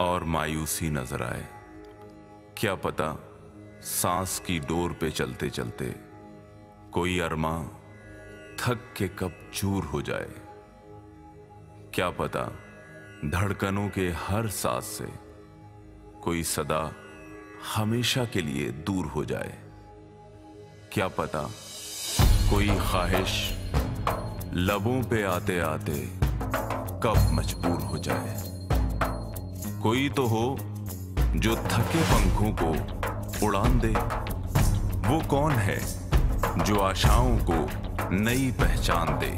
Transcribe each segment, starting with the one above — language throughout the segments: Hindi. और मायूसी नजर आए। क्या पता सांस की डोर पे चलते चलते कोई अरमा थक के कब चूर हो जाए। क्या पता धड़कनों के हर सांस से कोई सदा हमेशा के लिए दूर हो जाए। क्या पता कोई ख्वाहिश लबों पे आते आते कब मजबूर हो जाए। कोई तो हो जो थके पंखों को उड़ान दे। वो कौन है जो आशाओं को नई पहचान दे।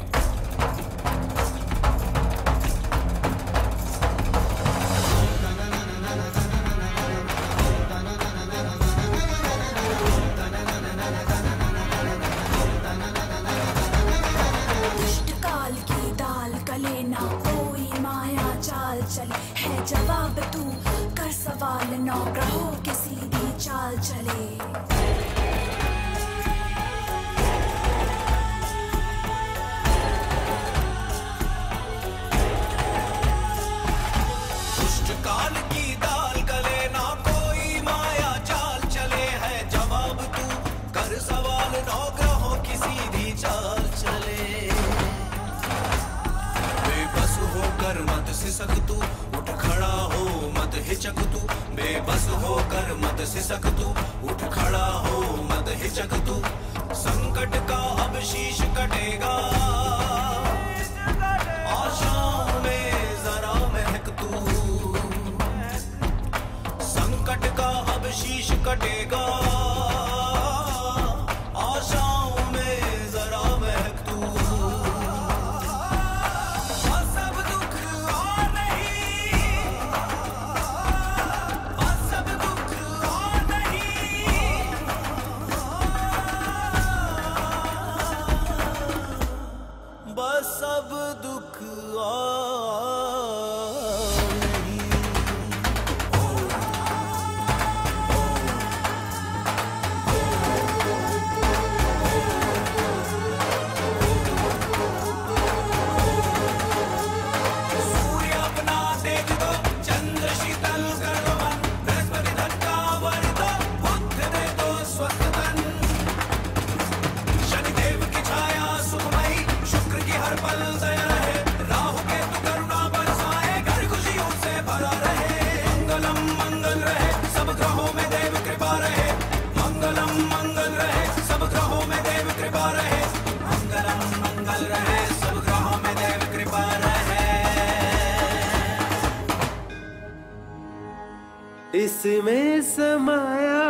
इसमें समाया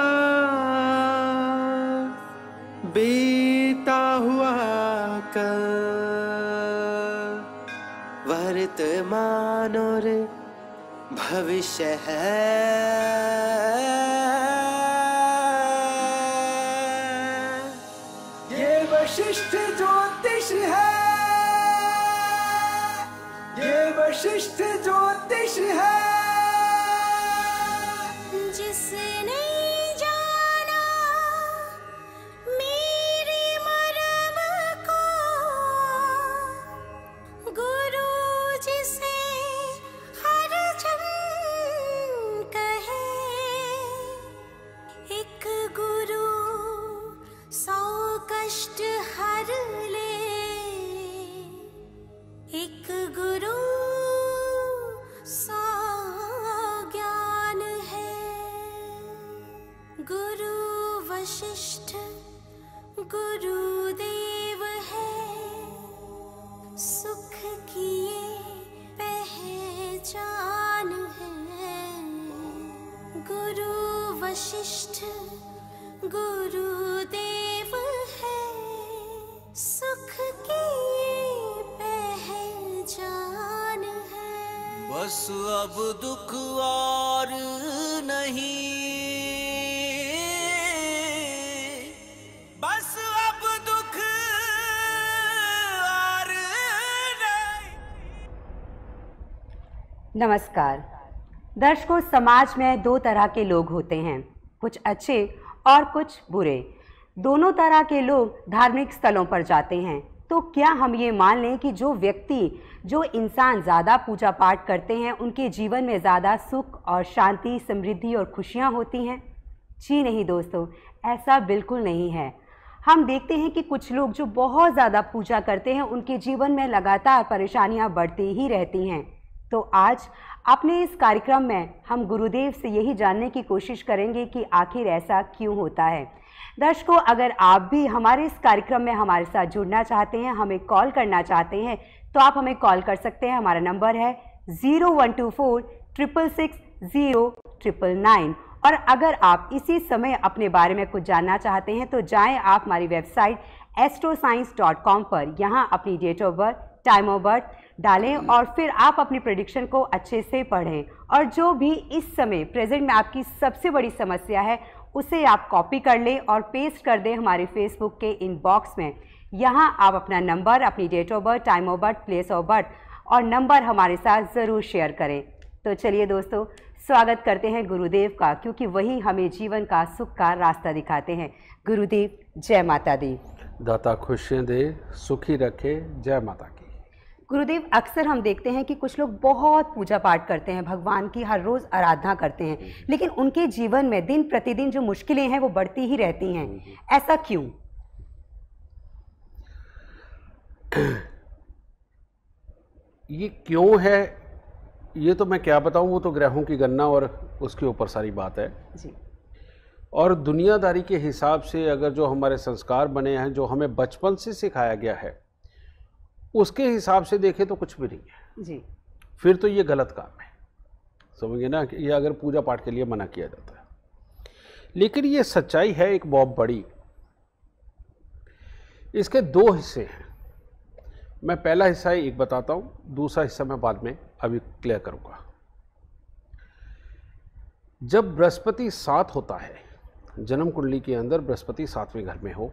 बीता हुआ का वर्तमान और भविष्य है। ये वशिष्ठ ज्योतिष है। ये वशिष्ठ ज्योतिष है। जिसने जाना मेरे मरम को गुरु जिसे हर जन कहे। एक गुरु सौ कष्ट हर ले। एक गुरु सौ गुरु वशिष्ठ गुरुदेव है। सुख की पहचान है। गुरु वशिष्ठ गुरुदेव है। सुख की पहचान है। बस अब दुख और नहीं। नमस्कार दर्शकों, समाज में दो तरह के लोग होते हैं, कुछ अच्छे और कुछ बुरे। दोनों तरह के लोग धार्मिक स्थलों पर जाते हैं तो क्या हम ये मान लें कि जो व्यक्ति, जो इंसान ज़्यादा पूजा पाठ करते हैं उनके जीवन में ज़्यादा सुख और शांति, समृद्धि और खुशियाँ होती हैं? जी नहीं दोस्तों, ऐसा बिल्कुल नहीं है। हम देखते हैं कि कुछ लोग जो बहुत ज़्यादा पूजा करते हैं उनके जीवन में लगातार परेशानियाँ बढ़ती ही रहती हैं। तो आज अपने इस कार्यक्रम में हम गुरुदेव से यही जानने की कोशिश करेंगे कि आखिर ऐसा क्यों होता है। दर्शकों, अगर आप भी हमारे इस कार्यक्रम में हमारे साथ जुड़ना चाहते हैं, हमें कॉल करना चाहते हैं, तो आप हमें कॉल कर सकते हैं। हमारा नंबर है 0124 666 0999। और अगर आप इसी समय अपने बारे में कुछ जानना चाहते हैं तो जाएं आप हमारी वेबसाइट AstroScience.com पर। यहाँ अपनी date of birth, time of birth डालें और फिर आप अपनी प्रेडिक्शन को अच्छे से पढ़ें। और जो भी इस समय प्रेजेंट में आपकी सबसे बड़ी समस्या है उसे आप कॉपी कर लें और पेस्ट कर दें हमारे फेसबुक के इनबॉक्स में। यहाँ आप अपना नंबर, अपनी date of birth, time of birth, place of birth और नंबर हमारे साथ ज़रूर शेयर करें। तो चलिए दोस्तों, स्वागत करते हैं गुरुदेव का, क्योंकि वही हमें जीवन का, सुख का रास्ता दिखाते हैं। गुरुदेव, जय माता दी। दाता खुशियाँ दे, सुखी रखे, जय माता की। गुरुदेव, अक्सर हम देखते हैं कि कुछ लोग बहुत पूजा पाठ करते हैं, भगवान की हर रोज़ आराधना करते हैं, लेकिन उनके जीवन में दिन प्रतिदिन जो मुश्किलें हैं वो बढ़ती ही रहती हैं। ऐसा क्यों? ये क्यों है ये तो मैं क्या बताऊं, वो तो ग्रहों की गणना और उसके ऊपर सारी बात है जी। और दुनियादारी के हिसाब से अगर जो हमारे संस्कार बने हैं, जो हमें बचपन से सिखाया गया है, उसके हिसाब से देखें तो कुछ भी नहीं है जी। फिर तो ये गलत काम है, समझिए ना, कि ये अगर पूजा पाठ के लिए मना किया जाता है। लेकिन ये सच्चाई है एक बहुत बड़ी। इसके दो हिस्से हैं, मैं पहला हिस्सा एक बताता हूँ, दूसरा हिस्सा मैं बाद में अभी क्लियर करूँगा। जब बृहस्पति 7 होता है, जन्म कुंडली के अंदर बृहस्पति 7वें घर में हो,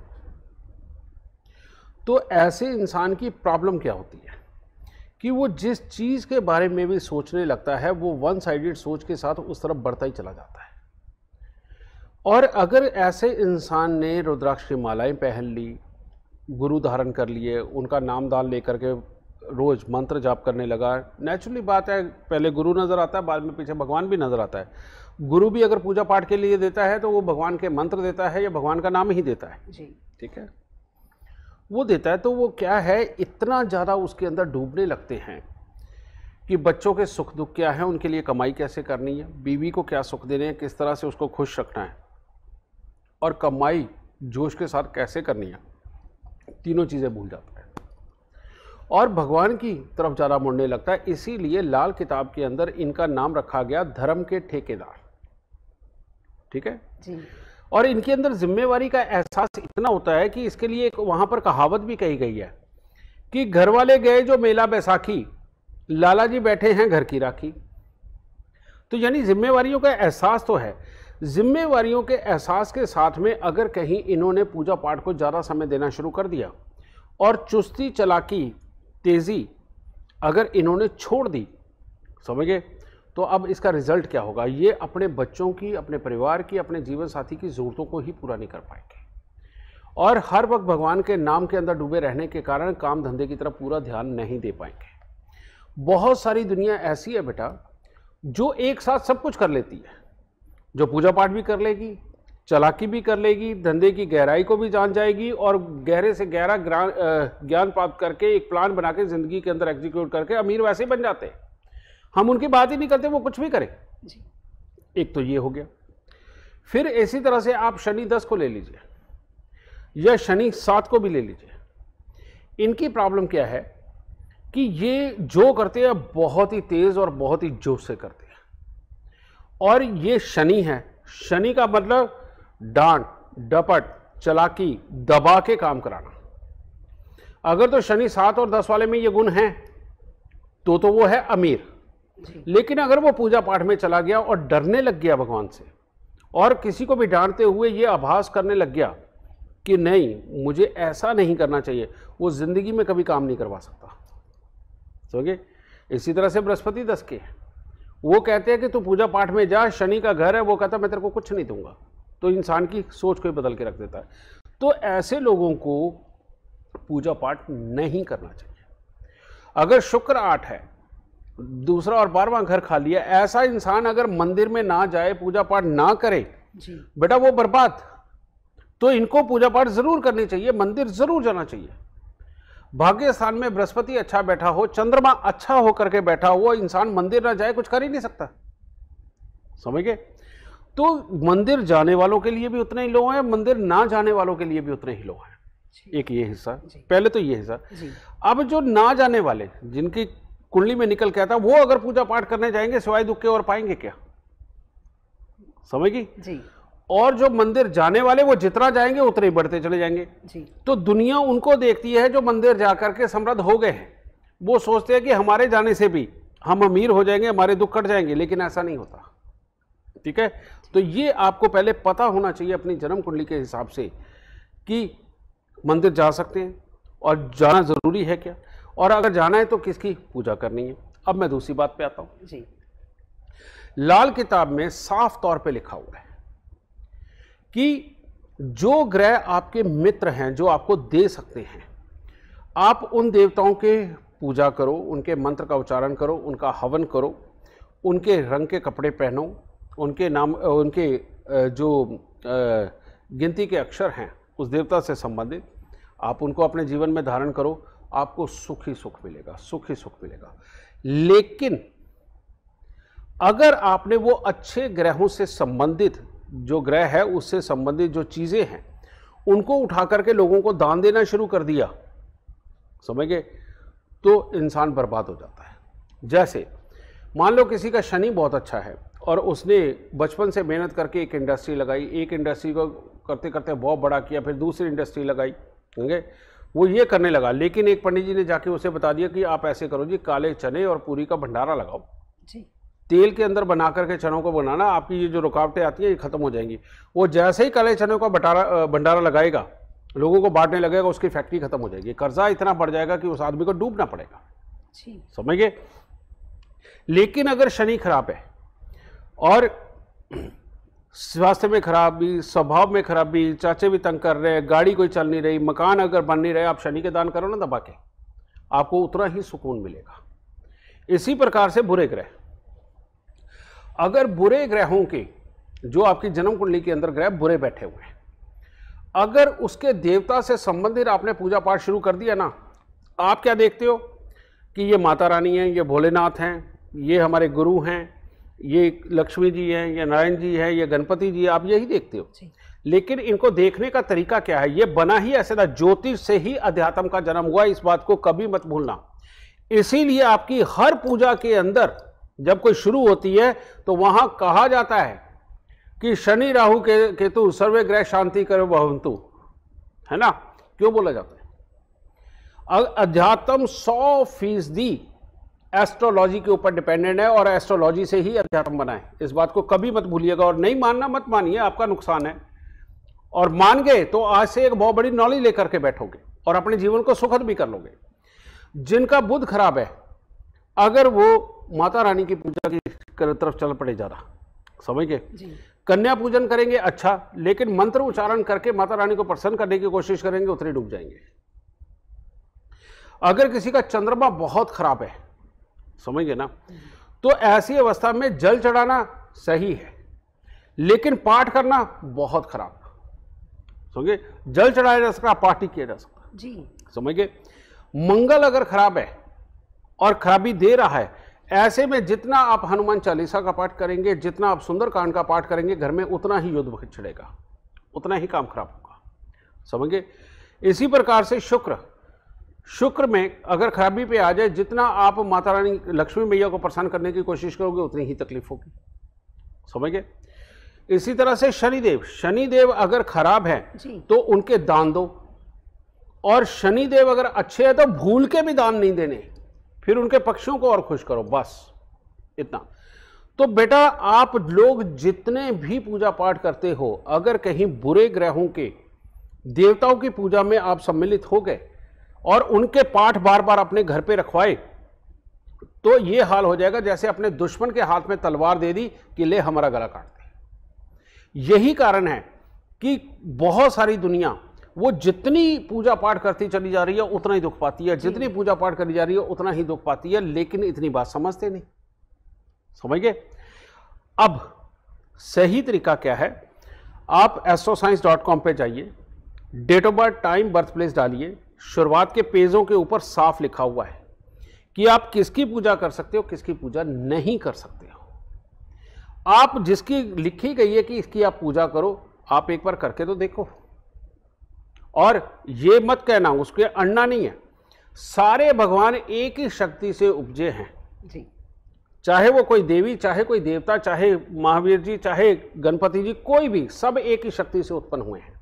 तो ऐसे इंसान की प्रॉब्लम क्या होती है कि वो जिस चीज़ के बारे में भी सोचने लगता है वो वन साइडेड सोच के साथ उस तरफ बढ़ता ही चला जाता है। और अगर ऐसे इंसान ने रुद्राक्ष की मालाएँ पहन ली, गुरु धारण कर लिए, उनका नाम दान लेकर के रोज़ मंत्र जाप करने लगा, नेचुरली बात है पहले गुरु नज़र आता है, बाद में पीछे भगवान भी नज़र आता है। गुरु भी अगर पूजा पाठ के लिए देता है तो वो भगवान के मंत्र देता है या भगवान का नाम ही देता है जी, ठीक है, वो देता है। तो वो क्या है, इतना ज़्यादा उसके अंदर डूबने लगते हैं कि बच्चों के सुख दुख क्या है, उनके लिए कमाई कैसे करनी है, बीवी को क्या सुख देने हैं, किस तरह से उसको खुश रखना है और कमाई जोश के साथ कैसे करनी है, तीनों चीज़ें भूल जाता है और भगवान की तरफ ज़्यादा मुड़ने लगता है। इसीलिए लाल किताब के अंदर इनका नाम रखा गया धर्म के ठेकेदार, ठीक है जी। और इनके अंदर जिम्मेवारी का एहसास इतना होता है कि इसके लिए एक वहाँ पर कहावत भी कही गई है कि घर वाले गए जो मेला बैसाखी, लाला जी बैठे हैं घर की राखी। तो यानी जिम्मेवारियों का एहसास तो है, जिम्मेवारियों के एहसास के साथ में अगर कहीं इन्होंने पूजा पाठ को ज़्यादा समय देना शुरू कर दिया और चुस्ती, चालाकी, तेज़ी अगर इन्होंने छोड़ दी, समझे, तो अब इसका रिजल्ट क्या होगा, ये अपने बच्चों की, अपने परिवार की, अपने जीवन साथी की ज़रूरतों को ही पूरा नहीं कर पाएंगे। और हर वक्त भगवान के नाम के अंदर डूबे रहने के कारण काम धंधे की तरफ पूरा ध्यान नहीं दे पाएंगे। बहुत सारी दुनिया ऐसी है बेटा जो एक साथ सब कुछ कर लेती है, जो पूजा पाठ भी कर लेगी, चालाकी भी कर लेगी, धंधे की गहराई को भी जान जाएगी और गहरे से गहरा ज्ञान प्राप्त करके एक प्लान बना के ज़िंदगी के अंदर एग्जीक्यूट करके अमीर वैसे ही बन जाते हैं। हम उनकी बात ही नहीं करते, वो कुछ भी करें जी। एक तो ये हो गया। फिर इसी तरह से आप शनि 10 को ले लीजिए या शनि 7 को भी ले लीजिए। इनकी प्रॉब्लम क्या है कि ये जो करते हैं बहुत ही तेज़ और बहुत ही जोश से करते हैं। और ये शनि है, शनि का मतलब डांट, डपट, चालाकी, दबा के काम कराना। अगर तो शनि 7 और 10 वाले में ये गुण हैं तो वो है अमीर। लेकिन अगर वो पूजा पाठ में चला गया और डरने लग गया भगवान से और किसी को भी डांटते हुए ये आभास करने लग गया कि नहीं, मुझे ऐसा नहीं करना चाहिए, वो ज़िंदगी में कभी काम नहीं करवा सकता, समझे। इसी तरह से बृहस्पति 10 के, वो कहते हैं कि तू पूजा पाठ में जा, शनि का घर है, वो कहता मैं तेरे को कुछ नहीं दूंगा, तो इंसान की सोच को ही बदल के रख देता है। तो ऐसे लोगों को पूजा पाठ नहीं करना चाहिए। अगर शुक्र 8 है, दूसरा और 12वां घर खाली है, ऐसा इंसान अगर मंदिर में ना जाए, पूजा पाठ ना करे, बेटा वो बर्बाद। तो इनको पूजा पाठ जरूर करनी चाहिए, मंदिर जरूर जाना चाहिए। भाग्य स्थान में बृहस्पति अच्छा बैठा हो, चंद्रमा अच्छा हो करके बैठा हो, इंसान मंदिर ना जाए कुछ कर ही नहीं सकता, समझ गए? तो मंदिर जाने वालों के लिए भी उतने ही लोग हैं, मंदिर ना जाने वालों के लिए भी उतने ही लोग हैं। एक ये हिस्सा, पहले तो ये हिस्सा। अब जो ना जाने वाले, जिनकी कुंडली में निकल के आता, वो अगर पूजा पाठ करने जाएंगे सिवाय दुख के और पाएंगे क्या, समझ गई? और जो मंदिर जाने वाले वो जितना जाएंगे उतने ही बढ़ते चले जाएंगे जी। तो दुनिया उनको देखती है जो मंदिर जाकर के समृद्ध हो गए हैं, वो सोचते हैं कि हमारे जाने से भी हम अमीर हो जाएंगे, हमारे दुख कट जाएंगे, लेकिन ऐसा नहीं होता, ठीक है? तो ये आपको पहले पता होना चाहिए अपनी जन्म कुंडली के हिसाब से कि मंदिर जा सकते हैं और जाना ज़रूरी है क्या, और अगर जाना है तो किसकी पूजा करनी है। अब मैं दूसरी बात पे आता हूँ जी। लाल किताब में साफ तौर पे लिखा हुआ है कि जो ग्रह आपके मित्र हैं, जो आपको दे सकते हैं, आप उन देवताओं के पूजा करो, उनके मंत्र का उच्चारण करो, उनका हवन करो, उनके रंग के कपड़े पहनो, उनके नाम, उनके जो गिनती के अक्षर हैं उस देवता से संबंधित आप उनको अपने जीवन में धारण करो, आपको सुख ही सुख मिलेगा, सुख ही सुख मिलेगा। लेकिन अगर आपने वो अच्छे ग्रहों से संबंधित जो ग्रह है, उससे संबंधित जो चीज़ें हैं उनको उठा करके लोगों को दान देना शुरू कर दिया, समझ गए, तो इंसान बर्बाद हो जाता है। जैसे मान लो किसी का शनि बहुत अच्छा है और उसने बचपन से मेहनत करके एक इंडस्ट्री लगाई, एक इंडस्ट्री को करते करते बहुत बड़ा किया, फिर दूसरी इंडस्ट्री लगाई, ठीक है, वो ये करने लगा, लेकिन एक पंडित जी ने जाके उसे बता दिया कि आप ऐसे करो जी, काले चने और पूरी का भंडारा लगाओ जी, तेल के अंदर बना करके चनों को बनाना, आपकी ये जो रुकावटें आती हैं ये खत्म हो जाएंगी। वो जैसे ही काले चनों का भंडारा लगाएगा, लोगों को बांटने लगेगा, उसकी फैक्ट्री खत्म हो जाएगी, कर्जा इतना बढ़ जाएगा कि उस आदमी को डूबना पड़ेगा, समझ गए? लेकिन अगर शनि खराब है और स्वास्थ्य में खराबी, स्वभाव में खराबी, चाचे भी तंग कर रहे हैं, गाड़ी कोई चल नहीं रही, मकान अगर बन नहीं रहे, आप शनि के दान करो ना दबा के, आपको उतना ही सुकून मिलेगा। इसी प्रकार से बुरे ग्रह, अगर बुरे ग्रहों के जो आपकी जन्म कुंडली के अंदर ग्रह बुरे बैठे हुए हैं, अगर उसके देवता से संबंधित आपने पूजा पाठ शुरू कर दिया ना, आप क्या देखते हो कि ये माता रानी हैं, ये भोलेनाथ हैं, ये हमारे गुरु हैं, ये लक्ष्मी जी हैं, ये नारायण जी हैं, ये गणपति जी, आप यही देखते हो। लेकिन इनको देखने का तरीका क्या है, ये बना ही ऐसे था, ज्योतिष से ही अध्यात्म का जन्म हुआ, इस बात को कभी मत भूलना। इसीलिए आपकी हर पूजा के अंदर जब कोई शुरू होती है तो वहां कहा जाता है कि शनि राहु केतु सर्वे ग्रह शांति करो भवंतु, है ना? क्यों बोला जाता है? अध्यात्म 100% एस्ट्रोलॉजी के ऊपर डिपेंडेंट है और एस्ट्रोलॉजी से ही अध्यात्म बना है, इस बात को कभी मत भूलिएगा। और नहीं मानना मत मानिए, आपका नुकसान है, और मान गए तो आज से एक बहुत बड़ी नॉलेज लेकर के बैठोगे और अपने जीवन को सुखद भी कर लोगे। जिनका बुध खराब है, अगर वो माता रानी की पूजा की तरफ चल पड़े ज़्यादा, समझ गए, कन्या पूजन करेंगे अच्छा, लेकिन मंत्र उच्चारण करके माता रानी को प्रसन्न करने की कोशिश करेंगे, उतने डूब जाएंगे। अगर किसी का चंद्रमा बहुत खराब है, समझिए ना, तो ऐसी अवस्था में जल चढ़ाना सही है लेकिन पाठ करना बहुत खराब, समझिए, जल चढ़ाया जा सकता, पाठ ही किया जा सकता जी, समझिए। मंगल अगर खराब है और खराबी दे रहा है, ऐसे में जितना आप हनुमान चालीसा का पाठ करेंगे, जितना आप सुंदरकांड का पाठ करेंगे घर में, उतना ही युद्ध छिड़ेगा, उतना ही काम खराब होगा, समझिए। इसी प्रकार से शुक्र में अगर खराबी पे आ जाए, जितना आप माता रानी लक्ष्मी मैया को परेशान करने की कोशिश करोगे उतनी ही तकलीफ होगी, समझ गए। इसी तरह से शनिदेव अगर खराब है तो उनके दान दो, और शनिदेव अगर अच्छे हैं तो भूल के भी दान नहीं देने, फिर उनके पक्षियों को और खुश करो, बस इतना। तो बेटा आप लोग जितने भी पूजा पाठ करते हो, अगर कहीं बुरे ग्रहों के देवताओं की पूजा में आप सम्मिलित हो गए और उनके पाठ बार बार अपने घर पे रखवाए, तो ये हाल हो जाएगा जैसे अपने दुश्मन के हाथ में तलवार दे दी कि ले हमारा गला काट दे। यही कारण है कि बहुत सारी दुनिया वो जितनी पूजा पाठ करती चली जा रही है उतना ही दुख पाती है, जितनी पूजा पाठ करनी जा रही है उतना ही दुख पाती है, लेकिन इतनी बात समझते नहीं। समझ गए? अब सही तरीका क्या है, आप AstroScience.com पे जाइए, date of birth, time, birth place डालिए, शुरुआत के पेजों के ऊपर साफ लिखा हुआ है कि आप किसकी पूजा कर सकते हो, किसकी पूजा नहीं कर सकते हो। आप जिसकी लिखी गई है कि इसकी आप पूजा करो, आप एक बार करके तो देखो। और ये मत कहना उसके अड़ना नहीं है, सारे भगवान एक ही शक्ति से उपजे हैं जी, चाहे वो कोई देवी, चाहे कोई देवता, चाहे महावीर जी, चाहे गणपति जी, कोई भी, सब एक ही शक्ति से उत्पन्न हुए हैं।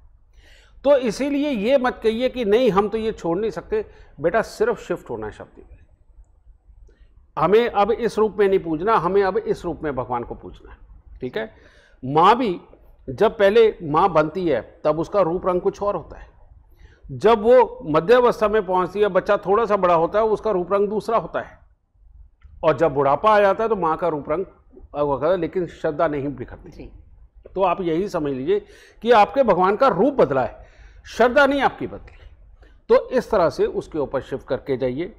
तो इसीलिए ये मत कहिए कि नहीं हम तो ये छोड़ नहीं सकते। बेटा सिर्फ शिफ्ट होना है शक्ति में, हमें अब इस रूप में नहीं पूजना, हमें अब इस रूप में भगवान को पूजना है। ठीक है? माँ भी जब पहले माँ बनती है तब उसका रूप रंग कुछ और होता है, जब वो मध्यावस्था में पहुंचती है, बच्चा थोड़ा सा बड़ा होता है, उसका रूप रंग दूसरा होता है, और जब बुढ़ापा आ जाता है तो माँ का रूप रंग वगैरह, लेकिन श्रद्धा नहीं बिखरती। तो आप यही समझ लीजिए कि आपके भगवान का रूप बदला है, श्रद्धा नहीं आपकी बदली। तो इस तरह से उसके ऊपर शिफ्ट करके जाइए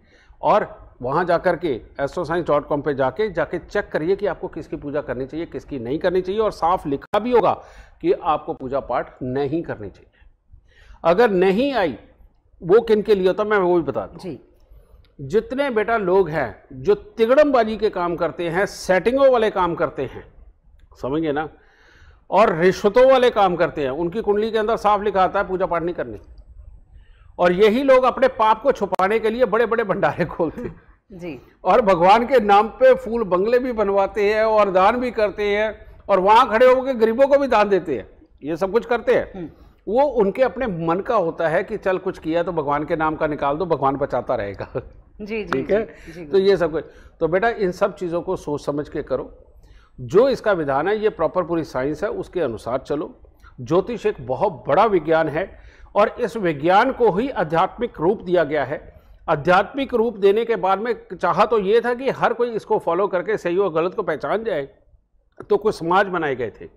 और वहाँ जा कर के AstroScience.com पर जाके चेक करिए कि आपको किसकी पूजा करनी चाहिए, किसकी नहीं करनी चाहिए, और साफ लिखा भी होगा कि आपको पूजा पाठ नहीं करनी चाहिए। अगर नहीं आई वो किन के लिए होता मैं वो भी बता दूं जी। जितने बेटा लोग हैं जो तिगड़मबाजी के काम करते हैं, सेटिंगों वाले काम करते हैं, समझिए ना, और रिश्वतों वाले काम करते हैं, उनकी कुंडली के अंदर साफ लिखा आता है पूजा पाठ नहीं करनी। और यही लोग अपने पाप को छुपाने के लिए बड़े बड़े भंडारे खोलते हैं जी, और भगवान के नाम पे फूल बंगले भी बनवाते हैं और दान भी करते हैं, और वहां खड़े होकर गरीबों को भी दान देते हैं, ये सब कुछ करते हैं। वो उनके अपने मन का होता है कि चल कुछ किया तो भगवान के नाम का निकाल दो, भगवान बचाता रहेगा। जी जी, ठीक है जी। तो ये सब कुछ, तो बेटा इन सब चीज़ों को सोच समझ के करो, जो इसका विधान है ये प्रॉपर पूरी साइंस है, उसके अनुसार चलो। ज्योतिष एक बहुत बड़ा विज्ञान है और इस विज्ञान को ही आध्यात्मिक रूप दिया गया है। आध्यात्मिक रूप देने के बाद में चाहा तो ये था कि हर कोई इसको फॉलो करके सही और गलत को पहचान जाए, तो कुछ समाज बनाए गए थे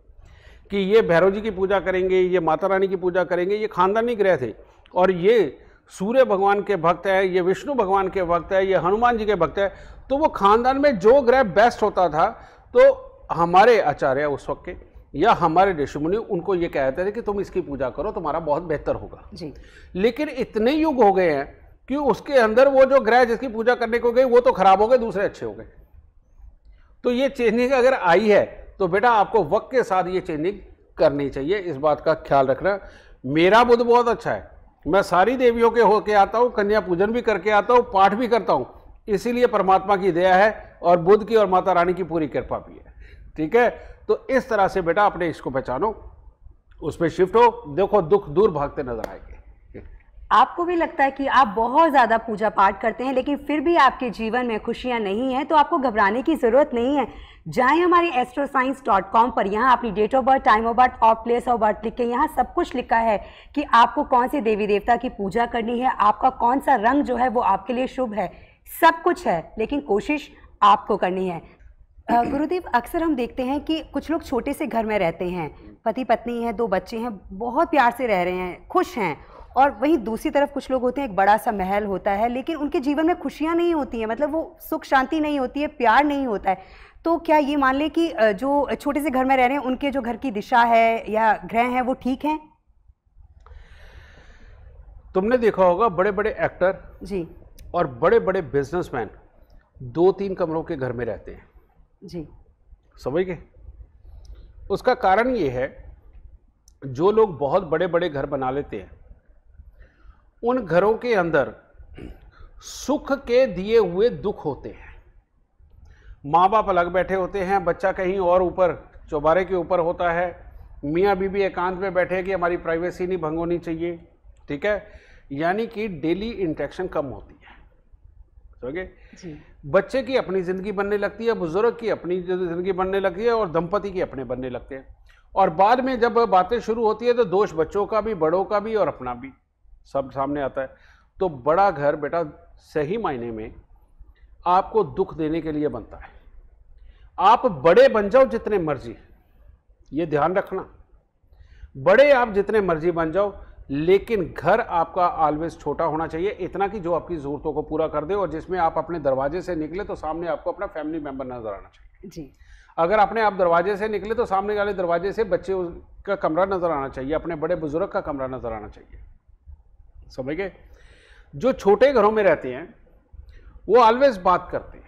कि ये भैरव जी की पूजा करेंगे, ये माता रानी की पूजा करेंगे, ये खानदानी ग्रह थे, और ये सूर्य भगवान के भक्त है, ये विष्णु भगवान के भक्त है, ये हनुमान जी के भक्त है। तो वो खानदान में जो ग्रह बेस्ट होता था तो हमारे आचार्य उस वक्त के या हमारे ऋषि मुनि उनको ये कहते थे कि तुम इसकी पूजा करो, तुम्हारा बहुत बेहतर होगा जी। लेकिन इतने युग हो गए हैं कि उसके अंदर वो जो ग्रह जिसकी पूजा करने को गई वो तो खराब हो गए, दूसरे अच्छे हो गए। तो ये चेंजिंग अगर आई है तो बेटा आपको वक्त के साथ ये चेंजिंग करनी चाहिए, इस बात का ख्याल रखना। मेरा बुध बहुत अच्छा है, मैं सारी देवियों के होके आता हूँ, कन्या पूजन भी करके आता हूँ, पाठ भी करता हूँ, इसीलिए परमात्मा की दया है और बुध की और माता रानी की पूरी कृपा भी है। ठीक है? तो इस तरह से बेटा अपने इसको पहचानो, उस पर शिफ्ट हो, देखो दुख दूर भागते नजर आएंगे। आपको भी लगता है कि आप बहुत ज़्यादा पूजा पाठ करते हैं लेकिन फिर भी आपके जीवन में खुशियां नहीं हैं, तो आपको घबराने की ज़रूरत नहीं है। जाएं हमारे AstroScience.com पर, यहाँ अपनी date of birth, time of birth और प्लेस ऑफ बर्थ लिख के यहाँ सब कुछ लिखा है कि आपको कौन से देवी देवता की पूजा करनी है, आपका कौन सा रंग जो है वो आपके लिए शुभ है, सब कुछ है, लेकिन कोशिश आपको करनी है। गुरुदेव, अक्सर हम देखते हैं कि कुछ लोग छोटे से घर में रहते हैं, पति पत्नी हैं, 2 बच्चे हैं, बहुत प्यार से रह रहे हैं, खुश हैं, और वहीं दूसरी तरफ कुछ लोग होते हैं एक बड़ा सा महल होता है लेकिन उनके जीवन में खुशियां नहीं होती हैं, मतलब वो सुख शांति नहीं होती है, प्यार नहीं होता है। तो क्या ये मान लें कि जो छोटे से घर में रह रहे हैं उनके जो घर की दिशा है या ग्रह हैं वो ठीक हैं? तुमने देखा होगा बड़े बड़े एक्टर जी और बड़े बड़े बिजनेसमैन 2-3 कमरों के घर में रहते हैं जी, समझ गए? उसका कारण ये है, जो लोग बहुत बड़े बड़े घर बना लेते हैं उन घरों के अंदर सुख के दिए हुए दुख होते हैं। माँ बाप अलग बैठे होते हैं, बच्चा कहीं और ऊपर चौबारे के ऊपर होता है, मियाँ बीबी एकांत में बैठे कि हमारी प्राइवेसी नहीं भंग होनी चाहिए। ठीक है? यानी कि डेली इंटरेक्शन कम होती है, समझे? बच्चे की अपनी ज़िंदगी बनने लगती है, बुजुर्ग की अपनी ज़िंदगी बनने लगती है और दंपति की अपने बनने लगते हैं। और बाद में जब बातें शुरू होती है तो दोष बच्चों का भी, बड़ों का भी और अपना भी सब सामने आता है। तो बड़ा घर बेटा सही मायने में आपको दुख देने के लिए बनता है। आप बड़े बन जाओ जितने मर्जी, ये ध्यान रखना, बड़े आप जितने मर्जी बन जाओ, लेकिन घर आपका ऑलवेज छोटा होना चाहिए, इतना कि जो आपकी ज़रूरतों को पूरा कर दे और जिसमें आप अपने दरवाजे से निकले तो सामने आपको अपना फैमिली मेम्बर नज़र आना चाहिए। जी, अगर अपने आप दरवाजे से निकले तो सामने वाले दरवाजे से बच्चे का कमरा नज़र आना चाहिए, अपने बड़े बुजुर्ग का कमरा नज़र आना चाहिए। समझ गए? जो छोटे घरों में रहते हैं वो ऑलवेज बात करते हैं,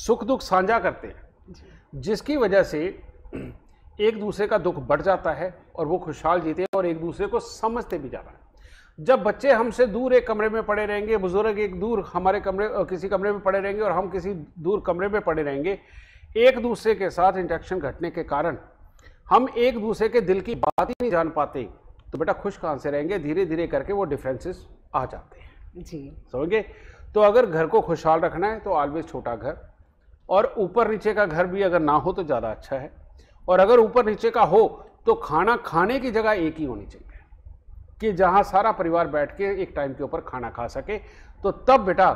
सुख दुख साझा करते हैं, जिसकी वजह से एक दूसरे का दुख बढ़ जाता है और वो खुशहाल जीते हैं और एक दूसरे को समझते भी ज़्यादा है। जब बच्चे हमसे दूर एक कमरे में पड़े रहेंगे, बुजुर्ग एक दूर हमारे कमरे किसी कमरे में पड़े रहेंगे और हम किसी दूर कमरे में पड़े रहेंगे, एक दूसरे के साथ इंटरेक्शन घटने के कारण हम एक दूसरे के दिल की बात ही नहीं जान पाते, तो बेटा खुश कहाँ से रहेंगे? धीरे धीरे करके वो डिफरेंसेस आ जाते हैं। जी, समझे? तो अगर घर को खुशहाल रखना है तो ऑलवेज छोटा घर, और ऊपर नीचे का घर भी अगर ना हो तो ज़्यादा अच्छा है, और अगर ऊपर नीचे का हो तो खाना खाने की जगह एक ही होनी चाहिए कि जहाँ सारा परिवार बैठ के एक टाइम के ऊपर खाना खा सके। तो तब बेटा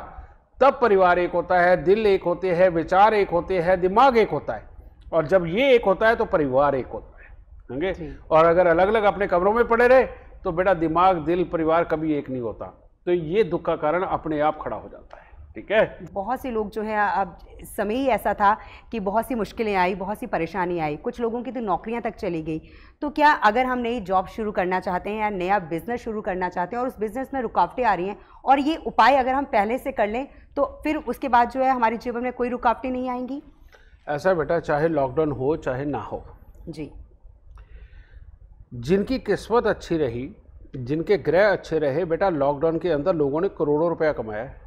तब परिवार एक होता है, दिल एक होते हैं, विचार एक होते हैं, दिमाग एक होता है, और जब ये एक होता है तो परिवार एक होता है। समझे? और अगर अलग अलग अपने कमरों में पड़े रहे तो बेटा दिमाग, दिल, परिवार कभी एक नहीं होता, तो ये दुख का कारण अपने आप खड़ा हो जाता है। ठीक है? बहुत से लोग जो है, अब समय ही ऐसा था कि बहुत सी मुश्किलें आई, बहुत सी परेशानी आई, कुछ लोगों की तो नौकरियां तक चली गई। तो क्या अगर हम नई जॉब शुरू करना चाहते हैं या नया बिजनेस शुरू करना चाहते हैं और उस बिजनेस में रुकावटें आ रही हैं, और ये उपाय अगर हम पहले से कर लें तो फिर उसके बाद जो है हमारे जीवन में कोई रुकावटें नहीं आएंगी? ऐसा बेटा चाहे लॉकडाउन हो चाहे ना हो, जी, जिनकी किस्मत अच्छी रही, जिनके ग्रह अच्छे रहे, बेटा लॉकडाउन के अंदर लोगों ने करोड़ों रुपया कमाया है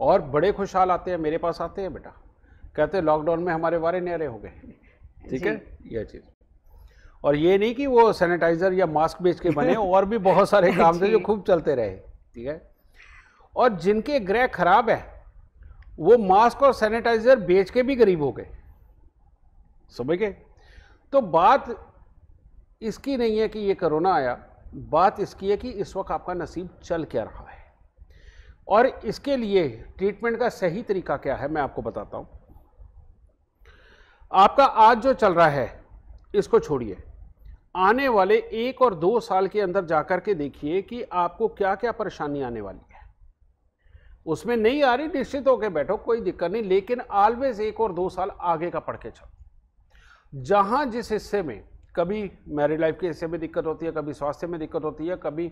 और बड़े खुशहाल आते हैं, मेरे पास आते हैं। बेटा कहते हैं लॉकडाउन में हमारे बारे न्यारे हो गए। ठीक है? यह चीज़, और ये नहीं कि वो सैनिटाइज़र या मास्क बेच के बने और भी बहुत सारे काम थे जो खूब चलते रहे। ठीक है? और जिनके ग्रह खराब है वो मास्क और सैनिटाइज़र बेच के भी गरीब हो गए। समझ गए? तो बात इसकी नहीं है कि ये कोरोना आया, बात इसकी है कि इस वक्त आपका नसीब चल क्या रहा है, और इसके लिए ट्रीटमेंट का सही तरीका क्या है मैं आपको बताता हूँ। आपका आज जो चल रहा है इसको छोड़िए, आने वाले 1 और 2 साल के अंदर जाकर के देखिए कि आपको क्या क्या परेशानी आने वाली है। उसमें नहीं आ रही, निश्चित होकर बैठो, कोई दिक्कत नहीं, लेकिन ऑलवेज 1 और 2 साल आगे का पढ़ के चलो। जहाँ जिस हिस्से में कभी मैरिड लाइफ के हिस्से में दिक्कत होती है, कभी स्वास्थ्य में दिक्कत होती है, कभी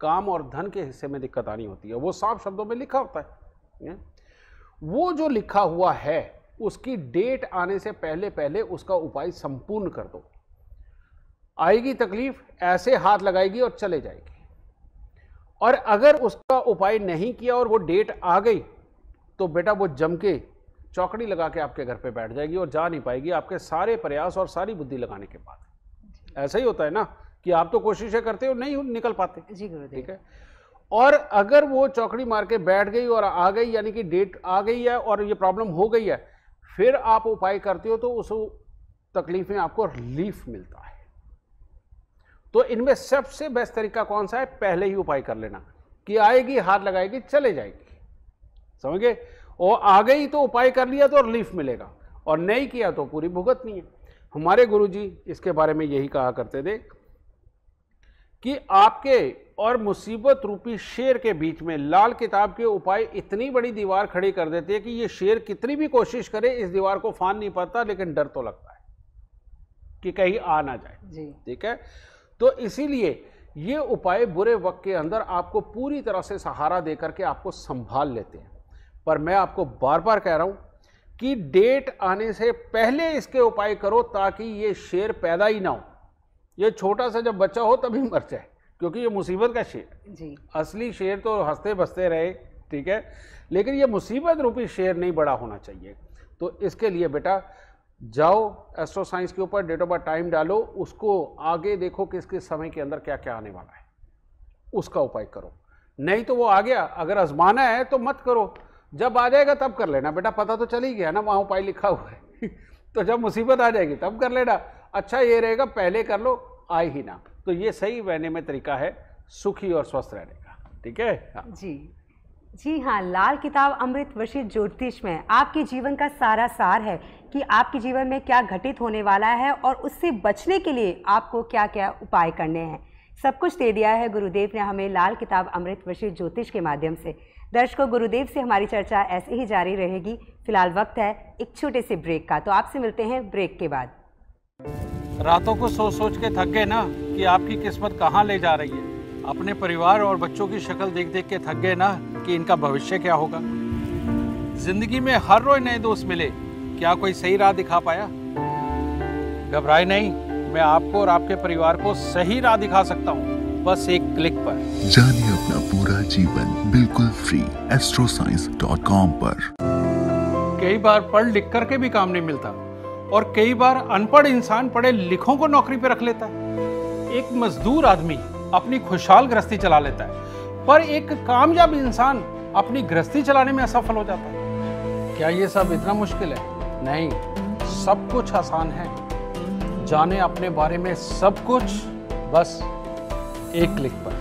काम और धन के हिस्से में दिक्कत आनी होती है, वो साफ शब्दों में लिखा होता है। वो जो लिखा हुआ है उसकी डेट आने से पहले पहले उसका उपाय संपूर्ण कर दो। आएगी तकलीफ ऐसे हाथ लगाएगी और चले जाएगी, और अगर उसका उपाय नहीं किया और वो डेट आ गई तो बेटा वो जम के चौकड़ी लगा के आपके घर पे बैठ जाएगी और जा नहीं पाएगी, आपके सारे प्रयास और सारी बुद्धि लगाने के बाद। ऐसा ही होता है ना कि आप तो कोशिशें करते हो, नहीं निकल पाते। जी गुरुदेव। ठीक है? और अगर वो चौकड़ी मार के बैठ गई और आ गई, यानी कि डेट आ गई है और ये प्रॉब्लम हो गई है, फिर आप उपाय करते हो तो उस तकलीफ में आपको रिलीफ मिलता है। तो इनमें सबसे बेस्ट तरीका कौन सा है? पहले ही उपाय कर लेना कि आएगी हाथ लगाएगी चले जाएगी। समझ गए? और आ गई तो उपाय कर लिया तो रिलीफ मिलेगा, और नहीं किया तो पूरी भुगतनी है। हमारे गुरुजी इसके बारे में यही कहा करते थे कि आपके और मुसीबत रूपी शेर के बीच में लाल किताब के उपाय इतनी बड़ी दीवार खड़ी कर देते हैं कि ये शेर कितनी भी कोशिश करे इस दीवार को फान नहीं पाता, लेकिन डर तो लगता है कि कहीं आ ना जाए। ठीक है? तो इसीलिए ये उपाय बुरे वक्त के अंदर आपको पूरी तरह से सहारा दे करके आपको संभाल लेते हैं। पर मैं आपको बार बार कह रहा हूँ कि डेट आने से पहले इसके उपाय करो, ताकि ये शेर पैदा ही ना हो। ये छोटा सा जब बच्चा हो तभी मर जाए, क्योंकि ये मुसीबत का शेर। जी। असली शेर तो हंसते बसते रहे। ठीक है? लेकिन ये मुसीबत रूपी शेर नहीं बड़ा होना चाहिए। तो इसके लिए बेटा जाओ एस्ट्रो साइंस के ऊपर, डेट ऑफ बर्थ टाइम डालो, उसको आगे देखो किस किस समय के अंदर क्या क्या आने वाला है, उसका उपाय करो। नहीं तो वो आ गया, अगर आजमाना है तो मत करो, जब आ जाएगा तब कर लेना। बेटा पता तो चल ही गया ना, वहाँ उपाय लिखा हुआ है तो जब मुसीबत आ जाएगी तब कर लेना। अच्छा ये रहेगा पहले कर लो, आए ही ना। तो ये सही रहने में तरीका है सुखी और स्वस्थ रहने का। ठीक है? हाँ। जी हाँ, लाल किताब अमृत वशिष्ठ ज्योतिष में आपके जीवन का सारा सार है कि आपके जीवन में क्या घटित होने वाला है और उससे बचने के लिए आपको क्या क्या उपाय करने हैं। सब कुछ दे दिया है गुरुदेव ने हमें लाल किताब अमृत वशिष्ठ ज्योतिष के माध्यम से। दर्शकों, गुरुदेव से हमारी चर्चा ऐसे ही जारी रहेगी। फिलहाल वक्त है एक छोटे से ब्रेक का, तो आपसे मिलते हैं ब्रेक के बाद। रातों को सोच सोच के थक गए ना कि आपकी किस्मत कहाँ ले जा रही है? अपने परिवार और बच्चों की शक्ल देख देख के थक गए ना कि इनका भविष्य क्या होगा? जिंदगी में हर रोज नए दोस्त मिले, क्या कोई सही राह दिखा पाया? घबराए नहीं, मैं आपको और आपके परिवार को सही राह दिखा सकता हूँ, बस एक क्लिक पर। जानिए अपना पूरा जीवन बिल्कुल फ्री AstroScience.com पर। कई बार पढ़ लिख करके भी काम नहीं मिलता और कई बार अनपढ़ इंसान पढ़े लिखों को नौकरी पे रख लेता है। एक मजदूर आदमी अपनी खुशहाल गृहस्थी चला लेता है, पर एक कामयाब इंसान अपनी गृहस्थी चलाने में असफल हो जाता है। क्या ये सब इतना मुश्किल है? नहीं, सब कुछ आसान है। जाने अपने बारे में सब कुछ, बस एक क्लिक पर।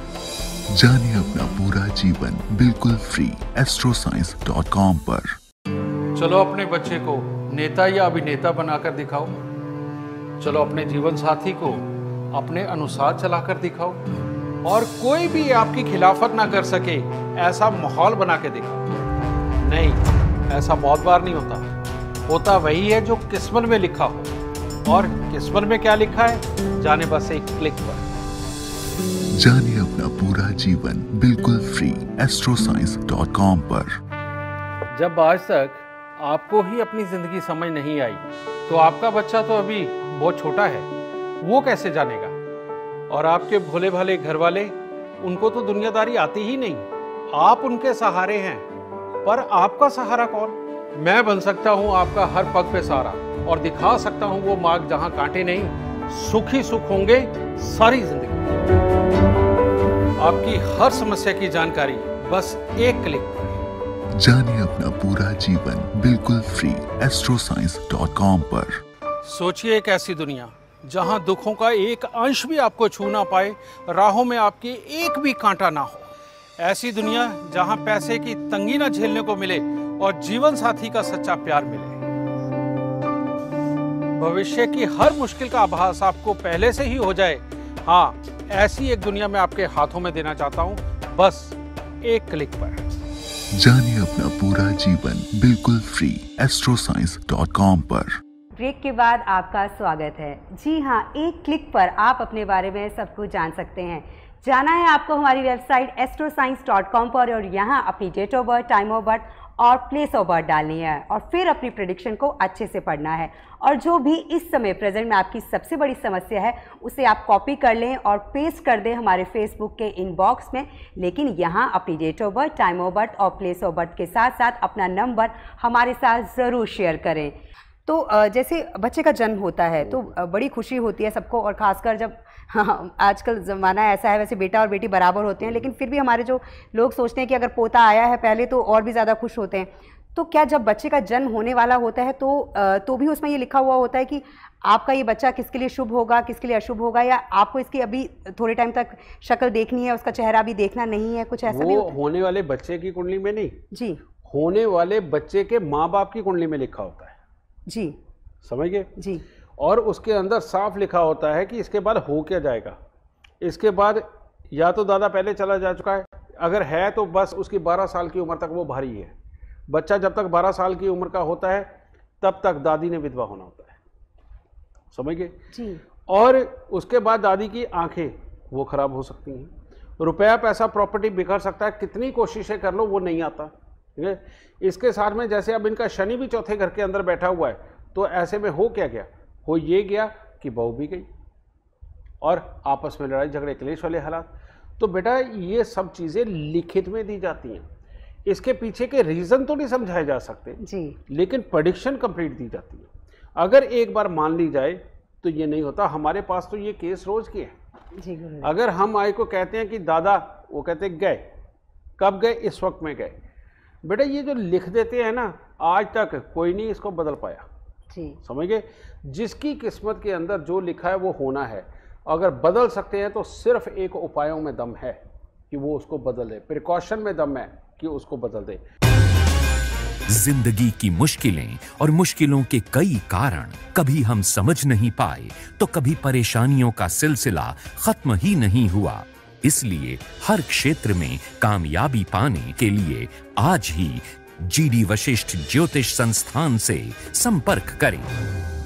जाने अपना पूरा जीवन बिल्कुल फ्री AstroScience.com पर। चलो अपने बच्चे को नेता या अभिनेता बनाकर दिखाओ। चलो अपने जीवन साथी को अपने अनुसार चलाकर दिखाओ और कोई भी आपकी खिलाफत ना कर सके ऐसा माहौल बना के दिखाओ। नहीं, ऐसा बहुत बार नहीं होता। होता वही है जो किस्मत में लिखा हो, और किस्मत में क्या लिखा है जाने बस एक क्लिक पर। जानिए अपना पूरा जीवन बिल्कुल फ्री AstroScience.com पर। जब आज तक आपको ही अपनी जिंदगी समझ नहीं आई तो आपका बच्चा तो अभी बहुत छोटा है, वो कैसे जानेगा? और आपके भोले भाले घर वाले, उनको तो दुनियादारी आती ही नहीं। आप उनके सहारे हैं, पर आपका सहारा कौन? मैं बन सकता हूँ आपका हर पग पे सहारा और दिखा सकता हूँ वो मार्ग जहाँ कांटे नहीं, सुख ही सुख होंगे सारी जिंदगी। आपकी हर समस्या की जानकारी बस एक क्लिक पर। जानिए अपना पूरा जीवन बिल्कुल फ्री AstroScience.com पर। सोचिए एक ऐसी दुनिया जहां दुखों का एक अंश भी आपको छू ना पाए, राहों में आपके एक भी कांटा ना हो। ऐसी दुनिया जहां पैसे की तंगी ना झेलने को मिले और जीवन साथी का सच्चा प्यार मिले। भविष्य की हर मुश्किल का आभास आपको पहले से ही हो जाए। हाँ, ऐसी एक दुनिया मैं आपके हाथों में देना चाहता हूँ, बस एक क्लिक पर। जानिए अपना पूरा जीवन बिल्कुल फ्री AstroScience.com पर। ब्रेक के बाद आपका स्वागत है। जी हाँ, एक क्लिक पर आप अपने बारे में सब कुछ जान सकते हैं। जाना है आपको हमारी वेबसाइट AstroScience.com पर, और यहाँ अपनी date of birth, time of birth और प्लेस ऑफ बर्थ डालनी है, और फिर अपनी प्रेडिक्शन को अच्छे से पढ़ना है। और जो भी इस समय प्रेजेंट में आपकी सबसे बड़ी समस्या है उसे आप कॉपी कर लें और पेस्ट कर दें हमारे फेसबुक के इनबॉक्स में। लेकिन यहाँ अपनी date of birth, time of birth और प्लेस ऑफ बर्थ के साथ साथ अपना नंबर हमारे साथ ज़रूर शेयर करें। तो जैसे बच्चे का जन्म होता है तो बड़ी खुशी होती है सबको, और ख़ासकर जब, हाँ, आजकल ज़माना ऐसा है, वैसे बेटा और बेटी बराबर होते हैं, लेकिन फिर भी हमारे जो लोग सोचते हैं कि अगर पोता आया है पहले तो और भी ज़्यादा खुश होते हैं। तो क्या जब बच्चे का जन्म होने वाला होता है तो भी उसमें ये लिखा हुआ होता है कि आपका ये बच्चा किसके लिए शुभ होगा, किसके लिए अशुभ होगा, या आपको इसकी अभी थोड़े टाइम तक शक्ल देखनी है, उसका चेहरा भी देखना नहीं है, कुछ ऐसा भी होने वाले बच्चे की कुंडली में नहीं जी, होने वाले बच्चे के माँ बाप की कुंडली में लिखा होता है जी, समझ गए जी। और उसके अंदर साफ लिखा होता है कि इसके बाद हो क्या जाएगा। इसके बाद या तो दादा पहले चला जा चुका है, अगर है तो बस उसकी 12 साल की उम्र तक वो भारी है। बच्चा जब तक 12 साल की उम्र का होता है तब तक दादी ने विधवा होना होता है, समझ गए जी। और उसके बाद दादी की आंखें वो खराब हो सकती हैं, रुपया पैसा प्रॉपर्टी बिखर सकता है, कितनी कोशिशें कर लो वो नहीं आता। इसके साथ में जैसे अब इनका शनि भी चौथे घर के अंदर बैठा हुआ है, तो ऐसे में हो क्या गया? हो ये गया कि बहू भी गई और आपस में लड़ाई झगड़े, क्लेश वाले हालात। तो बेटा ये सब चीज़ें लिखित में दी जाती हैं, इसके पीछे के रीज़न तो नहीं समझाए जा सकते जी, लेकिन प्रेडिक्शन कंप्लीट दी जाती है। अगर एक बार मान ली जाए तो ये नहीं होता। हमारे पास तो ये केस रोज के हैं जी। अगर हम आए को कहते हैं कि दादा, वो कहते गए, कब गए? इस वक्त में गए। बेटा ये जो लिख देते हैं ना, आज तक कोई नहीं इसको बदल पाया जी, समझ गए। जिसकी किस्मत के अंदर जो लिखा है वो होना है। अगर बदल सकते हैं तो सिर्फ एक उपायों में दम है कि वो उसको बदल दे, प्रिकॉशन में दम है कि उसको बदल दे। जिंदगी की मुश्किलें और मुश्किलों के कई कारण कभी हम समझ नहीं पाए तो कभी परेशानियों का सिलसिला खत्म ही नहीं हुआ। इसलिए हर क्षेत्र में कामयाबी पाने के लिए आज ही जीडी वशिष्ठ ज्योतिष संस्थान से संपर्क करें।